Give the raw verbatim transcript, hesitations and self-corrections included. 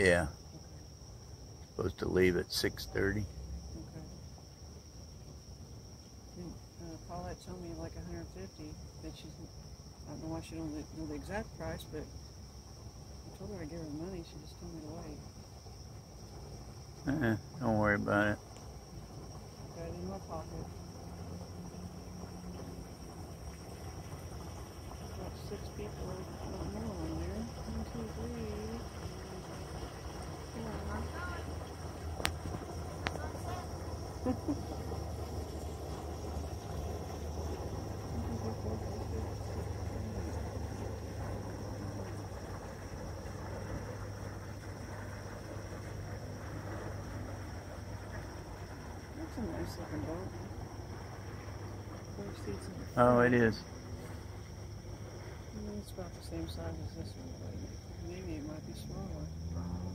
Yeah. Supposed to leave at six thirty. Okay. Uh, Paulette told me like a hundred fifty, that she's, I don't know why she don't know the exact price, but I told her I gave her money, she just told me to wait. Uh-uh, don't worry about it. Got it in my pocket. About six people, not more in there. One, two, three. Four. That's a nice looking boat. Four seats in the front. Oh, it is. It's about the same size as this one, but maybe it might be smaller.